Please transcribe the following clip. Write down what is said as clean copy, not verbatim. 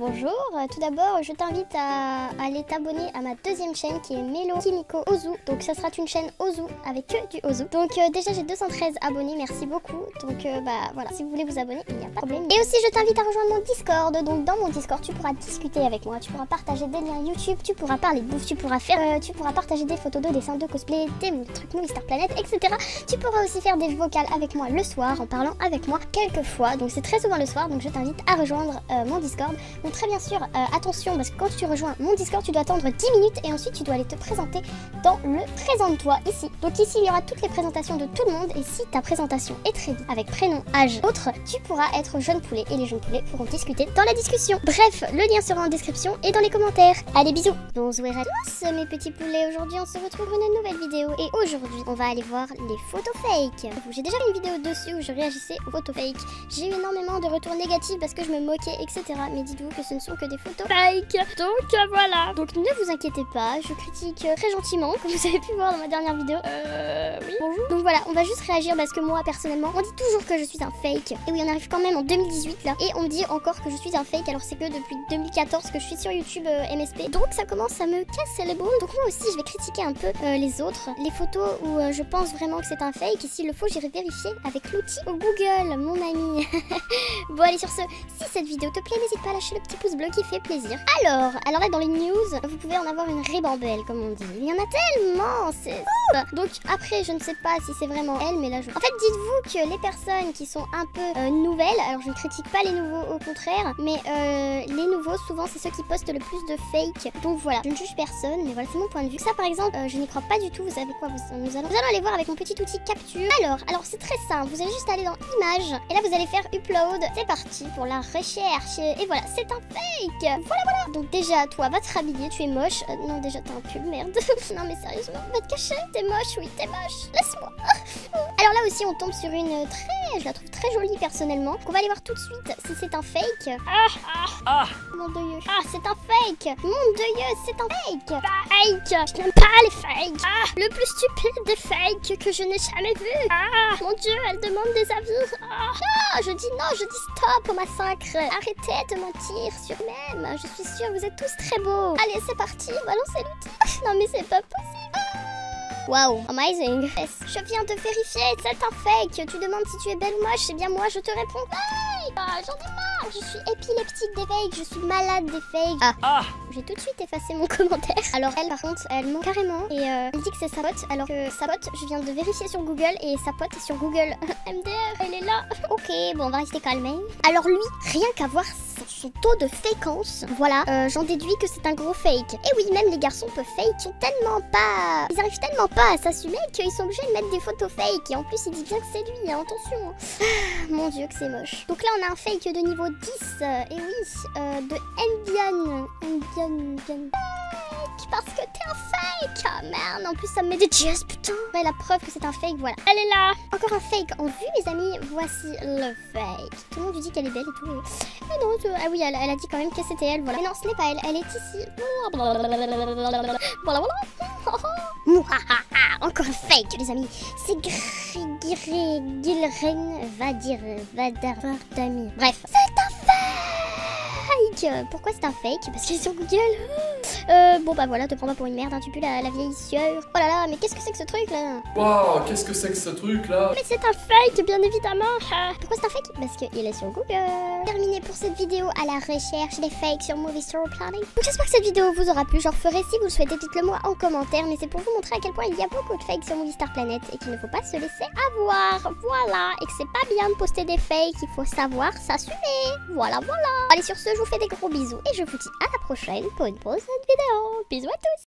Bonjour, tout d'abord je t'invite à aller t'abonner à ma deuxième chaîne qui est MellowKimiko Ozu. Donc ça sera une chaîne Ozu avec que du Ozu. Donc déjà j'ai 213 abonnés, merci beaucoup. Donc voilà, si vous voulez vous abonner, il n'y a pas de problème. Et aussi je t'invite à rejoindre mon Discord. Donc dans mon Discord tu pourras discuter avec moi, tu pourras partager des liens YouTube, tu pourras parler de bouffe, tu pourras partager des photos de dessins, de cosplay, des trucs Moviestarplanet, etc. Tu pourras aussi faire des vocales avec moi le soir en parlant avec moi quelquefois. Donc c'est très souvent le soir, donc je t'invite à rejoindre mon Discord. Donc très bien sûr, attention, parce que quand tu rejoins mon Discord, tu dois attendre 10 minutes et ensuite tu dois aller te présenter dans le Présente-toi ici. Donc ici, il y aura toutes les présentations de tout le monde et si ta présentation est très vite avec prénom, âge, autre, tu pourras être jeune poulet et les jeunes poulets pourront discuter dans la discussion. Bref, le lien sera en description et dans les commentaires. Allez, bisous. Bonsoir à tous mes petits poulets, aujourd'hui on se retrouve pour une nouvelle vidéo et aujourd'hui, on va aller voir les photos fake. J'ai déjà fait une vidéo dessus où je réagissais aux photos fake. J'ai eu énormément de retours négatifs parce que je me moquais, etc. Mais dites-vous que ce ne sont que des photos fake. Donc voilà. Donc ne vous inquiétez pas, je critique très gentiment, comme vous avez pu voir dans ma dernière vidéo. Oui. Bonjour. Donc voilà, on va juste réagir parce que moi personnellement, on dit toujours que je suis un fake. Et oui, on arrive quand même en 2018 là. Et on me dit encore que je suis un fake alors c'est que depuis 2014 que je suis sur YouTube MSP. Donc ça commence à me casser les boules. Donc moi aussi je vais critiquer un peu les autres. Les photos où je pense vraiment que c'est un fake. Et s'il le faut, j'irai vérifier avec l'outil Google, mon ami. Bon allez, sur ce, si cette vidéo te plaît, n'hésite pas à lâcher le petit pouce bleu qui fait plaisir. Alors là dans les news, vous pouvez en avoir une ribambelle comme on dit. Il y en a tellement, c'est ouf. Donc après je ne sais pas si c'est vraiment elle, mais là je... En fait dites-vous que les personnes qui sont un peu nouvelles, alors je ne critique pas les nouveaux au contraire, mais les nouveaux souvent c'est ceux qui postent le plus de fake. Donc voilà, je ne juge personne, mais voilà c'est mon point de vue. Ça par exemple, je n'y crois pas du tout, vous savez quoi, nous allons aller voir avec mon petit outil capture. Alors c'est très simple, vous allez juste aller dans images et là vous allez faire upload. C'est parti pour la recherche et voilà. C'est un fake. Voilà. Donc déjà, toi, va te rhabiller, tu es moche. Non, déjà, t'es un pub, merde. Non, mais sérieusement, va te cacher. T'es moche, oui, t'es moche. Laisse-moi. Alors là aussi, on tombe sur une très... Je la trouve très jolie, personnellement. On va aller voir tout de suite si c'est un fake. Ah. Mon dieu. Ah, c'est un fake. Mon dieu, c'est un fake. Fake. Je n'aime pas les fakes. Ah, le plus stupide des fakes que je n'ai jamais vu. Ah, mon dieu, elle demande des avis. Ah, je dis stop, massacre. Arrêtez de mentir. Sur même, je suis sûre, vous êtes tous très beaux. Allez, c'est parti, balancez l'outil. Non, mais c'est pas possible. Wow, amazing. Je viens de vérifier, c'est un fake. Tu demandes si tu es belle ou moche, et bien moi je te réponds fake. Ah, j'en ai marre, je suis épileptique des fakes, je suis malade des fakes. J'ai tout de suite effacé mon commentaire. Alors elle par contre, elle ment carrément. Et elle dit que c'est sa pote, alors que sa pote, je viens de vérifier sur Google, et sa pote est sur Google. MDR, elle est là. Ok, bon, on va rester calmé. Alors lui, rien qu'à voir son taux de fréquence, voilà, j'en déduis que c'est un gros fake. Et oui, même les garçons peuvent fake, ils arrivent tellement pas à s'assumer qu'ils sont obligés de mettre des photos fake. Et en plus, il dit bien que c'est lui, hein, attention. Mon dieu, que c'est moche. Donc là, on a un fake de niveau 10, et oui, de Indian. Parce que t'es un fake. Ah merde, en plus ça me met des dièses, putain. Ouais, la preuve que c'est un fake, voilà. Elle est là. Encore un fake en vue, mes amis. Voici le fake. Tout le monde lui dit qu'elle est belle et tout. Mais non, ah oui, elle a dit quand même que c'était elle, voilà. Mais non, ce n'est pas elle, elle est ici. Encore un fake, les amis. C'est Gilren Vadardami. Bref, c'est un fake. Pourquoi c'est un fake? Parce qu'il est sur Google. Bon bah voilà, te prends pas pour une merde, hein, tu pues la vieille sœur. Oh là là, mais qu'est-ce que c'est que ce truc là? Wow, qu'est-ce que c'est que ce truc là? Mais c'est un fake, bien évidemment. Pourquoi c'est un fake? Parce qu'il est sur Google. Terminé pour cette vidéo à la recherche des fakes sur Moviestarplanet. Donc j'espère que cette vidéo vous aura plu, j'en referai si vous le souhaitez, dites-le moi en commentaire. Mais c'est pour vous montrer à quel point il y a beaucoup de fakes sur Moviestarplanet et qu'il ne faut pas se laisser avoir. Voilà, et que c'est pas bien de poster des fakes, il faut savoir s'assumer. Voilà. Allez, sur ce, je vous fais des gros bisous et je vous dis à la prochaine pour une pause vidéo. Bisous à tous.